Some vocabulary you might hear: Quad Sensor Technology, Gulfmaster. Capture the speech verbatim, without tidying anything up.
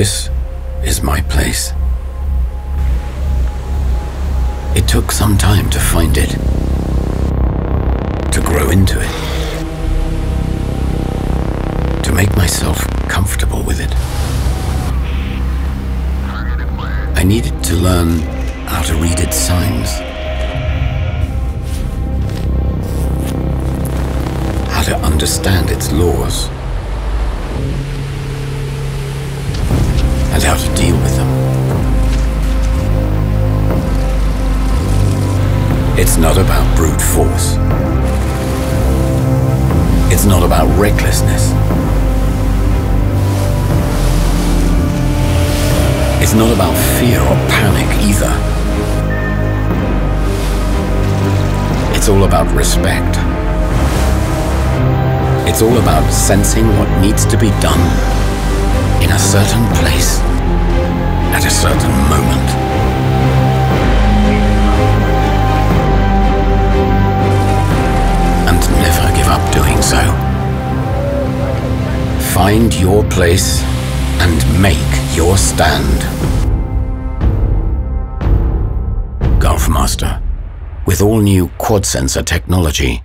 This is my place. It took some time to find it, to grow into it, to make myself comfortable with it. I needed to learn how to read its signs, how to understand its laws, and how to deal with them. It's not about brute force. It's not about recklessness. It's not about fear or panic either. It's all about respect. It's all about sensing what needs to be done in a certain place, at a certain moment. And never give up doing so. Find your place and make your stand. Gulfmaster, with all new Quad Sensor Technology.